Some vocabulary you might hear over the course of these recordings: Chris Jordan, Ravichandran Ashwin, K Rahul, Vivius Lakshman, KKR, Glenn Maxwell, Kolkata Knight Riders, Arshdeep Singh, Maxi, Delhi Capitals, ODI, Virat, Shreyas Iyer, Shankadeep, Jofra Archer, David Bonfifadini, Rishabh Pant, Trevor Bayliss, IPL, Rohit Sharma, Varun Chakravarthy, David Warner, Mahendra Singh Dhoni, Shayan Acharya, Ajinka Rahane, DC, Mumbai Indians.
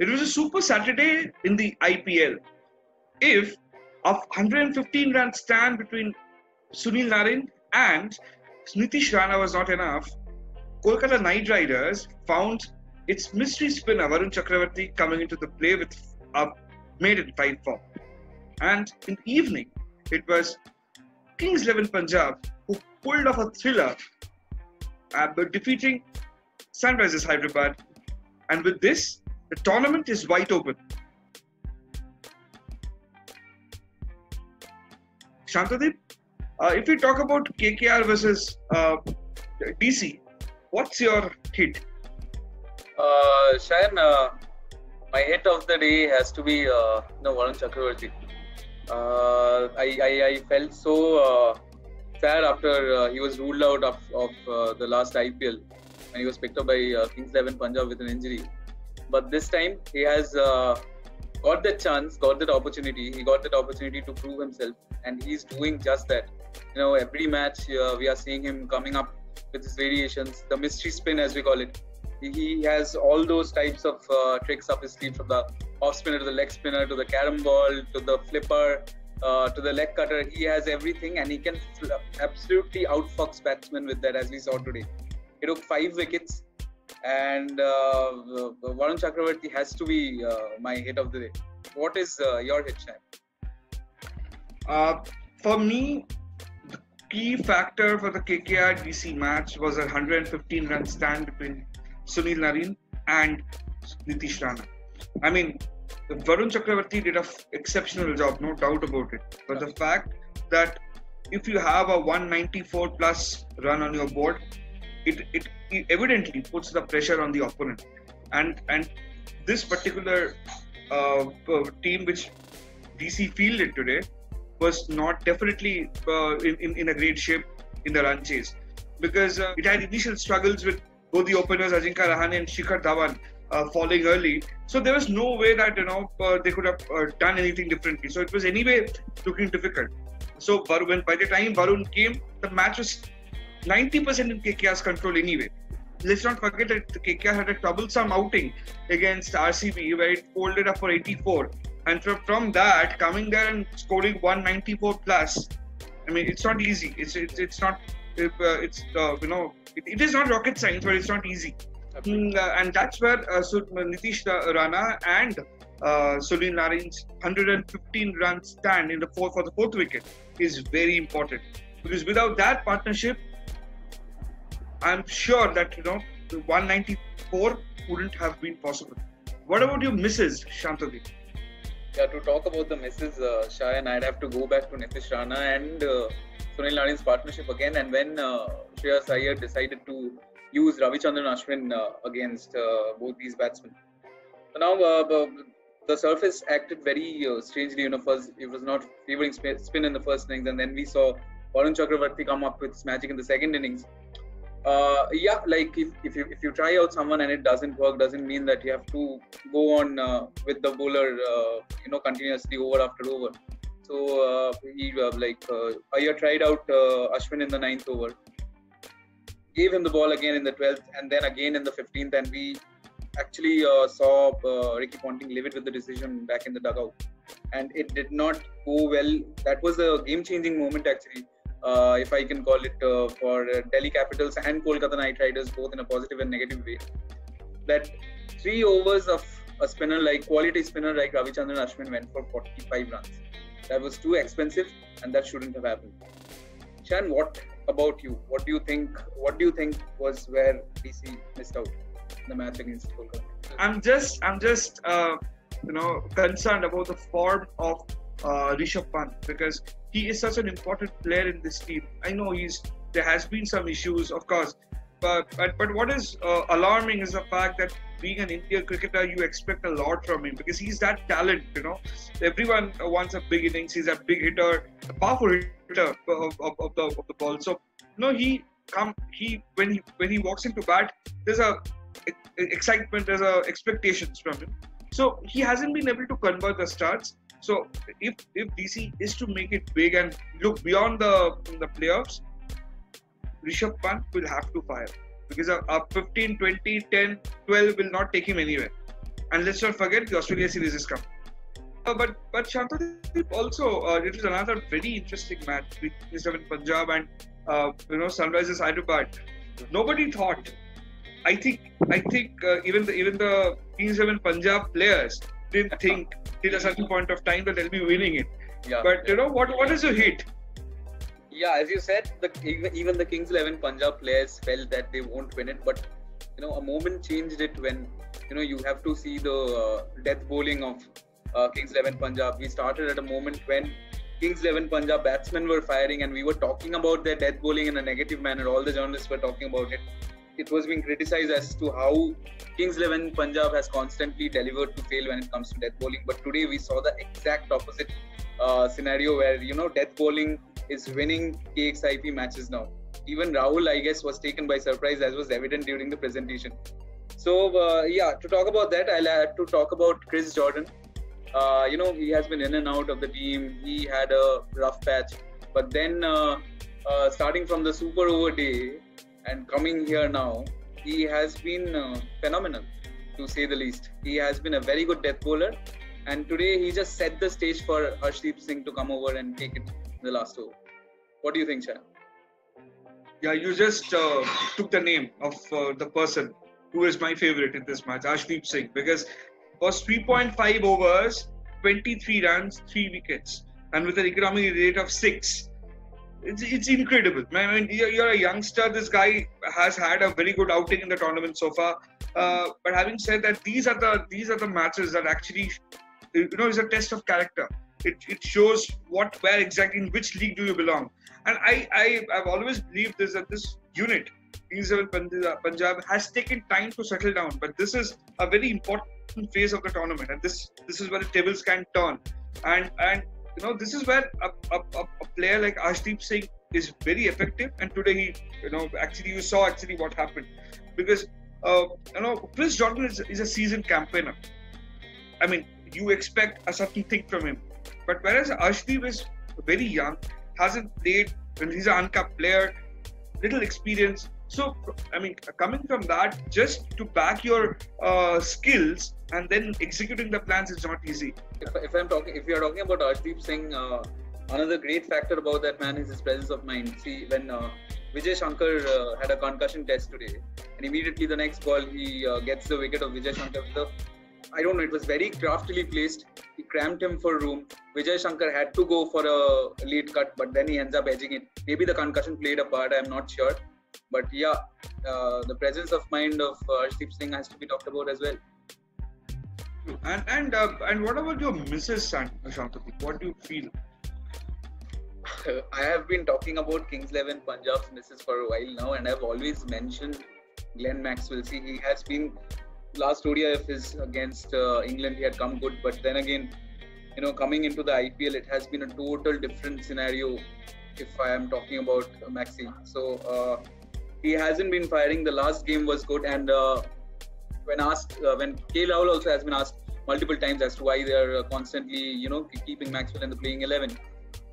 It was a super Saturday in the IPL. If a 115-run stand between Sunil Narin and Nitish Rana was not enough, Kolkata Knight Riders found its mystery spinner Varun Chakravarthy coming into the play with a maiden fine form. And in the evening, it was Kings XI Punjab who pulled off a thriller, defeating Sunrisers Hyderabad. And with this, the tournament is wide open. Shankadeep, if we talk about KKR versus DC, what's your hit? Shayan, my hit of the day has to be Varun Chakravarthy. I felt so sad after he was ruled out of the last IPL when he was picked up by Kings XI Punjab with an injury. But this time he has got that chance, got that opportunity. He got that opportunity to prove himself, and he's doing just that. You know, every match we are seeing him coming up with his variations, the mystery spin as we call it. He has all those types of tricks up his sleeve, from the off spinner to the leg spinner to the carom ball to the flipper to the leg cutter. He has everything, and he can absolutely outfox batsmen with that, as we saw today. He took 5 wickets. And Varun Chakravarthy has to be my hit of the day. What is your hit, Sham? For me, the key factor for the KKR DC match was a 115-run stand between Sunil Narin and Nitish Rana. I mean, Varun Chakravarthy did an exceptional job, no doubt about it. But the fact that if you have a 194+ run on your board, it evidently puts the pressure on the opponent, and this particular team which DC fielded today was not definitely in a great shape in the run chase, because it had initial struggles with both the openers Ajinka Rahane and Shikhar Dhawan falling early, so there was no way that they could have done anything differently. So it was anyway looking difficult. So by the time Varun came, the match was 90% in KKR's control anyway. Let's not forget that KKR had a troublesome outing against RCB where it folded up for 84, and from that, coming there and scoring 194+, I mean, it's not easy. It is not rocket science, but it's not easy. Okay. And that's where Nitish Rana and Sunil Narin's 115-run stand in the fourth wicket is very important, because without that partnership, I'm sure that 194 wouldn't have been possible. What about your misses, Shantadeep? Yeah, to talk about the misses, Shayan, I'd have to go back to Nitish Rana and Sunil Narin's partnership again. And when Shreyas Iyer decided to use Ravichandran Ashwin against both these batsmen, so now the surface acted very strangely. First it was not favoring spin in the first innings, and then we saw Varun Chakravarthy come up with his magic in the second innings. If you try out someone and it doesn't work, doesn't mean that you have to go on with the bowler continuously over after over. So Iyer tried out Ashwin in the 9th over, gave him the ball again in the 12th, and then again in the 15th, and we actually saw Ricky Ponting live it with the decision back in the dugout, and it did not go well. That was a game-changing moment, actually. If I can call it, for Delhi Capitals and Kolkata Knight Riders, both in a positive and negative way. That 3 overs of a spinner quality spinner like Ravichandran Ashwin went for 45 runs. That was too expensive, and that shouldn't have happened. Shan, what about you? What do you think? What do you think was where DC missed out in the match against Kolkata? I'm just concerned about the form of Rishabh Pant, because he is such an important player in this team. I know there has been some issues, of course, but what is alarming is the fact that being an Indian cricketer, you expect a lot from him, because he's that talent. Everyone wants a big innings. He's a big hitter, a powerful hitter of the ball. So when he walks into bat, there's a excitement, there's a expectations from him. So he hasn't been able to convert the starts. So if DC is to make it big and look beyond the playoffs, Rishabh Pant will have to fire, because a 15, 20, 10, 12 will not take him anywhere. And let's not forget the Australia series is coming. But Shankadeep also, it was another very interesting match between Kings XI Punjab and Sunrisers Hyderabad. Nobody thought. I think even the Kings XI Punjab players didn't think till a certain point of time that they'll be winning it. Yeah, but yeah. You know what is a hit? Yeah, as you said, even the Kings XI Punjab players felt that they won't win it, but a moment changed it when you have to see the death bowling of Kings XI Punjab. We started at a moment when Kings XI Punjab batsmen were firing, and we were talking about their death bowling in a negative manner. All the journalists were talking about it. It was being criticized as to how Kings XI Punjab has constantly delivered to fail when it comes to death bowling. But today we saw the exact opposite scenario where death bowling is winning KXIP matches now. Even Rahul, I guess, was taken by surprise, as was evident during the presentation. So to talk about that, I'll have to talk about Chris Jordan. He has been in and out of the team. He had a rough patch, but then starting from the super over day and coming here now, he has been phenomenal, to say the least. He has been a very good death bowler, and today he just set the stage for Arshdeep Singh to come over and take it in the last over. What do you think, Shayan? Yeah, you just took the name of the person who is my favorite in this match, Arshdeep Singh, because was 3.5 overs, 23 runs, 3 wickets, and with an economy rate of 6. It's incredible. I mean, you're a youngster. This guy has had a very good outing in the tournament so far. But having said that, these are the matches that actually, is a test of character. It shows where exactly, in which league do you belong. And I've always believed this, that this unit, Kings XI Punjab, has taken time to settle down, but this is a very important phase of the tournament, and this is where the tables can turn, and this is where a player like Arshdeep Singh is very effective. And today he, you saw actually what happened, because Chris Jordan is a seasoned campaigner. I mean, you expect a certain thing from him, but whereas Arshdeep is very young, hasn't played, and he's an uncapped player, little experience. So, I mean, coming from that, just to back your skills and then executing the plans is not easy. If we are talking about Arshdeep Singh, another great factor about that man is his presence of mind. See, when Vijay Shankar had a concussion test today, and immediately the next ball he gets the wicket of Vijay Shankar. I don't know, it was very craftily placed. He crammed him for room. Vijay Shankar had to go for a late cut, but then he ends up edging it. Maybe the concussion played a part, I'm not sure. But yeah, the presence of mind of Arshdeep Singh has to be talked about as well. And what about your misses, Shankadeep? What do you feel? I have been talking about Kings XI Punjab's misses for a while now, and I've always mentioned Glenn Maxwell. See, he has been last ODI is against England. He had come good, but then again, coming into the IPL, it has been a total different scenario. If I am talking about Maxi, so he hasn't been firing. The last game was good, and when K Rahul also has been asked multiple times as to why they are constantly, keeping Maxwell in the playing 11.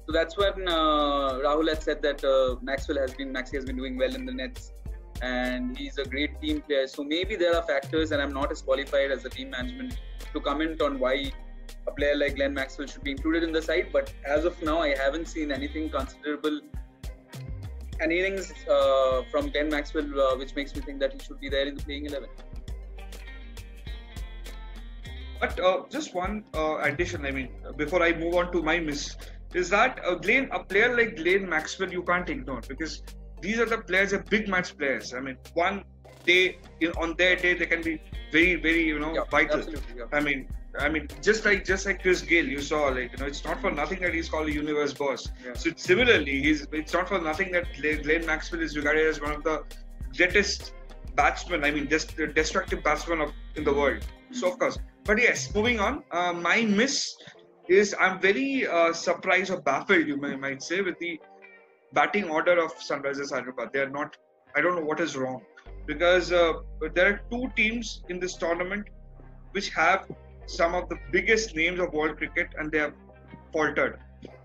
So that's when Rahul has said that Maxi has been doing well in the nets, and he's a great team player. So maybe there are factors, and I'm not as qualified as the team management to comment on why a player like Glenn Maxwell should be included in the side, but as of now, I haven't seen anything considerable, and innings from Glenn Maxwell, which makes me think that he should be there in the playing 11. But just one addition, before I move on to my miss, is that a player like Glenn Maxwell, you can't ignore, because these are the players, are big match players. One day, on their day, they can be very, very, vital. Absolutely, yeah. Just like Chris Gayle, you saw, it's not for nothing that he's called a universe boss. Yeah. So similarly, it's not for nothing that Glenn Maxwell is regarded as one of the greatest batsmen. Destructive batsmen in the world. Mm-hmm. So of course, but yes, moving on. My miss is I'm very surprised or baffled, you might say, with the batting order of Sunrisers Hyderabad. They are not. I don't know what is wrong, because there are two teams in this tournament which have some of the biggest names of world cricket, and they have faltered.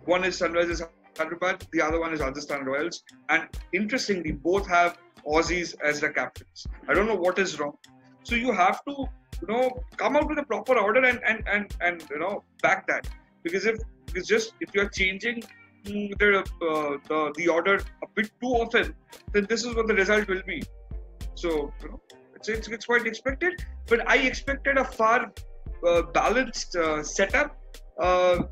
One is Sunrisers Hyderabad, the other one is Rajasthan Royals, and interestingly both have Aussies as the captains. I don't know what is wrong. So you have to you know, come out with a proper order and you know, back that. Because if you're changing the order a bit too often, then this is what the result will be. So you know, it's quite expected, but I expected a far balanced setup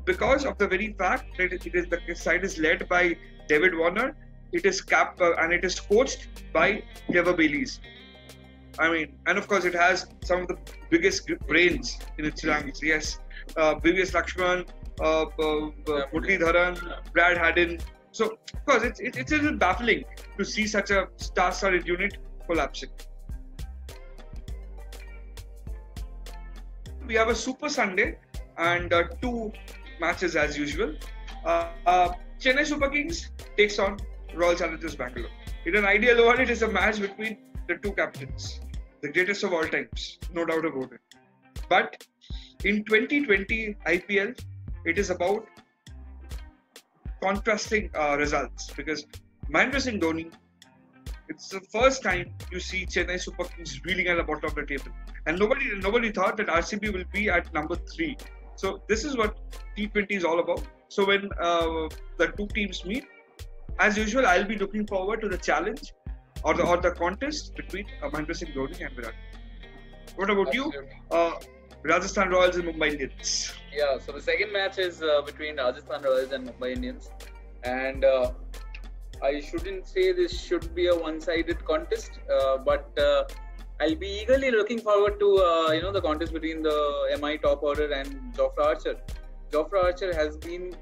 because of the very fact that the side is led by David Warner, it is and it is coached by Trevor Bayliss. I mean, and of course it has some of the biggest brains in its ranks. Yes, Vivius Lakshman, Murali Dharan, Brad Haddin. So of course it's a little baffling to see such a star-studded unit collapsing. We have a Super Sunday and two matches as usual. Chennai Super Kings takes on Royal Challengers Bangalore. In an ideal world, it is a match between the two captains, the greatest of all times, no doubt about it. But in 2020 IPL, it is about contrasting results, because Mahendra Singh Dhoni, it's the first time you see Chennai Super Kings reeling at the bottom of the table, and nobody thought that RCB will be at number 3. So this is what T20 is all about. So when the two teams meet, as usual, I'll be looking forward to the challenge or the contest between Mahendra Singh Dhoni and Virat. What about you? Rajasthan Royals and Mumbai Indians. Yeah, so the second match is between Rajasthan Royals and Mumbai Indians, and I shouldn't say this should be a one-sided contest, but I'll be eagerly looking forward to the contest between the MI top order and Jofra Archer. Jofra Archer has been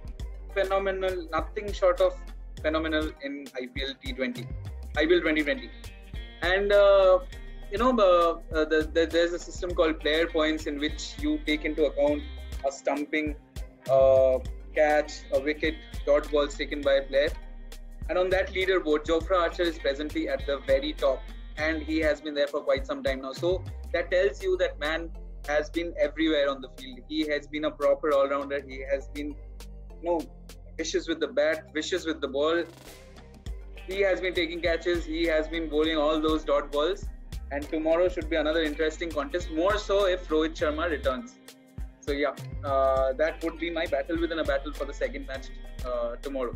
phenomenal, nothing short of phenomenal in IPL 2020, and there's a system called player points, in which you take into account a stumping, catch, a wicket, dot balls taken by a player, and on that leaderboard, Jofra Archer is presently at the very top, and he has been there for quite some time now. So that tells you that man has been everywhere on the field. He has been a proper all-rounder. He has been, vicious with the bat, vicious with the ball. He has been taking catches. He has been bowling all those dot balls. And tomorrow should be another interesting contest, more so if Rohit Sharma returns. So yeah, that would be my battle within a battle for the second match tomorrow.